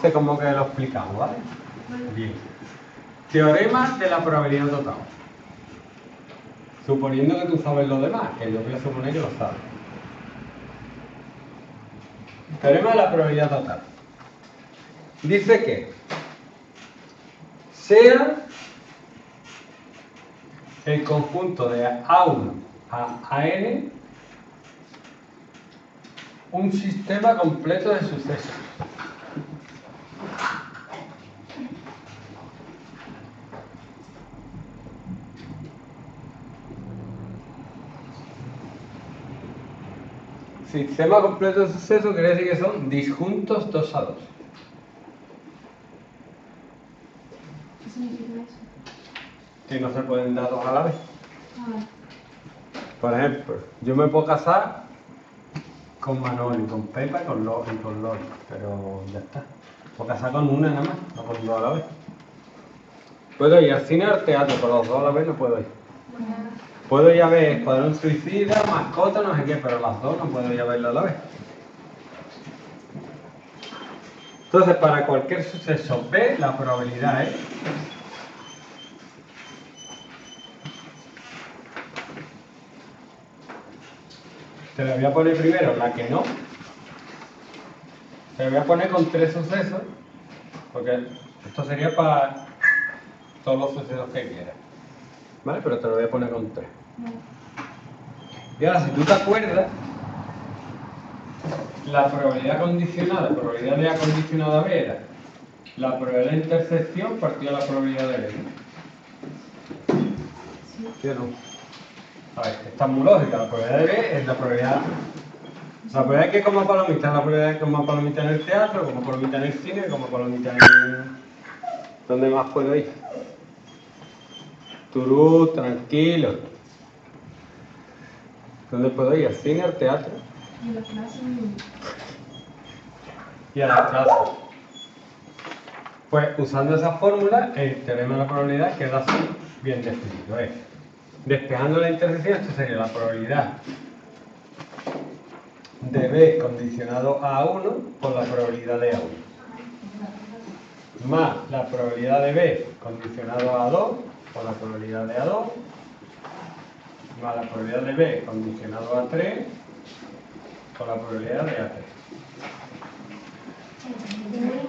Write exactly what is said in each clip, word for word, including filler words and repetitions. sé cómo que lo explicamos, ¿vale? Bien. Teorema de la probabilidad total. Suponiendo que tú sabes lo demás, que yo voy a suponer que lo sabes. Teorema de la probabilidad total. Dice que sea el conjunto de A uno a A n un sistema completo de sucesos. Sistema completo de sucesos quiere decir que son disjuntos dos a dos. ¿Qué significa eso? Que no se pueden dar dos a la vez. Ah. Por ejemplo, yo me puedo casar con Manolo, con Pepa y con Lori, con Lori, pero ya está. Puedo casar con una nada más, no con dos a la vez. Puedo ir al cine o al teatro, con los dos a la vez no puedo ir. Bueno. Puedo ir a ver Escuadrón Suicida, Mascota, no sé qué, pero las dos no puedo ir a verla a la vez. Entonces, para cualquier suceso B, la probabilidad es te la voy a poner primero la que no, te la voy a poner con tres sucesos, porque esto sería para todos los sucesos que quieras, ¿vale? Pero te lo voy a poner con tres. Y ahora, si tú te acuerdas, la probabilidad condicionada, probabilidad de A condicionada a B era la probabilidad de intersección partida de la probabilidad de B. ¿Sí o no? A ver, está muy lógica. La probabilidad de B es la probabilidad. La probabilidad que como palomita es la probabilidad de como palomita en el teatro, como palomita en el cine, como palomita en el... ¿Dónde más puedo ir? Turú, tranquilo. ¿Dónde puedo ir? ¿Al cine, al teatro? Y a la clase. Y a la clase. Pues usando esa fórmula, el teorema de la probabilidad queda así bien definido. ¿Eh? Despejando la intersección, esto sería la probabilidad de B condicionado a A uno por la probabilidad de A uno. Más la probabilidad de B condicionado a A dos por la probabilidad de A dos. Más la probabilidad de B condicionado a A tres por la probabilidad de A tres.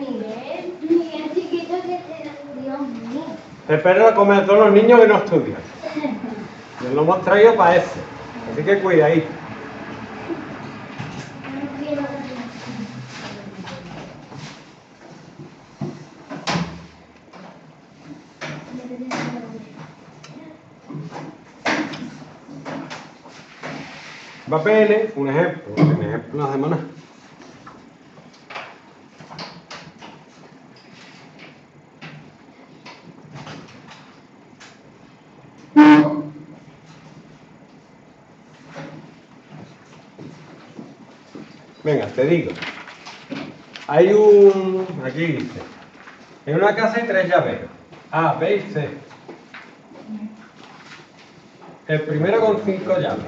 Miguel, Miguel chiquito que te Dios mío. Te espero a comer a todos los niños que no estudian. Nos lo hemos traído para eso. Así que cuida ahí. Va P N, un ejemplo, un ejemplo no hacemos nada. Venga, te digo. Hay un... aquí dice. En una casa hay tres llaveros. A, B y C. El primero con cinco llaves.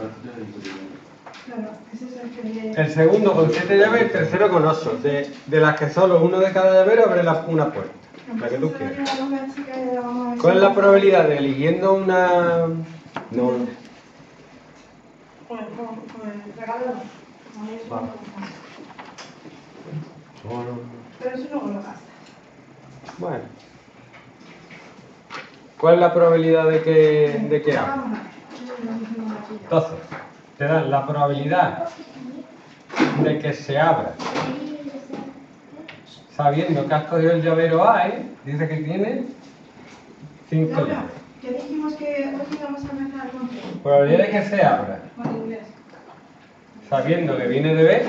El segundo con siete llaves, el tercero con ocho. De, de las que solo uno de cada llavero abre la, una puerta. La que tú quieras. ¿Cuál es la probabilidad de eligiendo una... no? Con el regador. Pero eso no lo gasta. Bueno. ¿Cuál es la probabilidad de que, de que abra? Entonces, te dan la probabilidad de que se abra. Sabiendo que has cogido el llavero A, ¿eh? Dice que tiene cinco llaves. ¿Qué dijimos que íbamos a meter al control? Probabilidad de que se abra. Sabiendo que viene de B,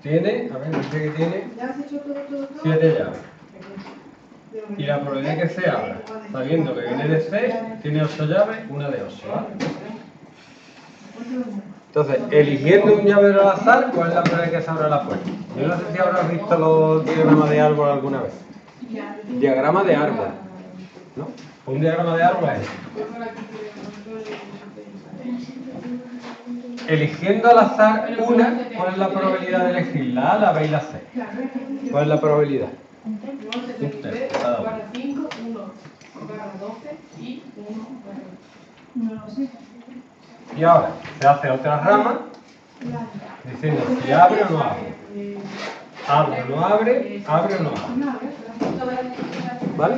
tiene, a ver, dice que tiene siete llaves. Y la probabilidad de que se abra, sabiendo que viene de C, tiene ocho llaves, una de ocho, ¿vale? Entonces, eligiendo un llavero al azar, ¿cuál es la probabilidad de que se abra la puerta? Yo no sé si habrás visto los diagramas de árbol alguna vez. Diagrama de árbol, ¿no? Un diagrama de árbol es eligiendo al azar una, ¿cuál es la probabilidad de elegir la A, la B y la C? ¿Cuál es la probabilidad? Y ahora se hace otra rama diciendo si abre o no abre, abre o no abre, abre o no abre. ¿Vale?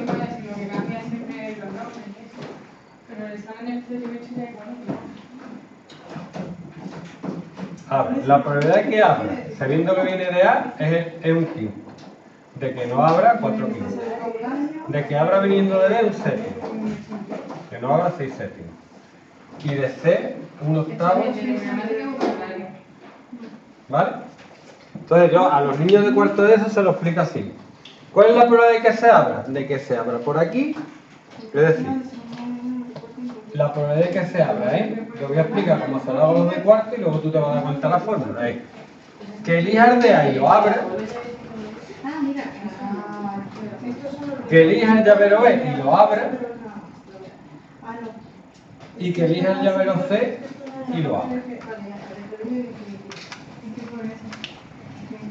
Abre. La probabilidad de que abra, sabiendo que viene de A, es, es un quinto. De que no abra, cuatro quintos. De que abra viniendo de B, un séptimo. Que no abra, seis séptimos. Y de C, un octavo. ¿Vale? Entonces yo a los niños de cuarto de eso se lo explico así. ¿Cuál es la probabilidad de que se abra? De que se abra por aquí. Es decir, la probabilidad de que se abra, ¿eh? Te voy a explicar cómo se lo hago los de cuarto y luego tú te vas a dar cuenta de la fórmula. ¿Eh? Que elijas de ahí lo abra. Que elijas el llavero B y lo abra. Y que elijas el llavero C y lo abra.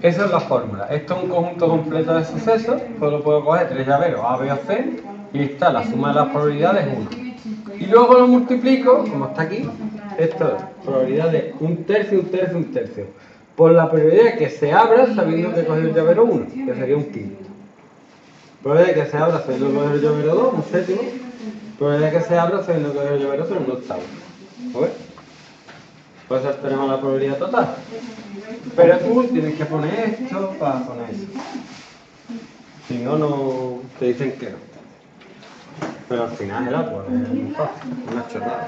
Esa es la fórmula. Esto es un conjunto completo de sucesos. Solo puedo coger tres llaveros A, B o C y está la suma de las probabilidades uno. Y luego lo multiplico, como está aquí, esto es probabilidad de un tercio, un tercio, un tercio, por la probabilidad de que se abra sabiendo que coger el llavero uno, que sería un quinto. Probabilidad de que se abra sabiendo que coger el llavero dos, un séptimo. Probabilidad de que se abra sabiendo que coger el llavero tres, un octavo. ¿Vale? Pues eso tenemos la probabilidad total. Pero tú tienes que poner esto para poner eso. Si no, no te dicen que no. Pero al final era pues, una chorrada.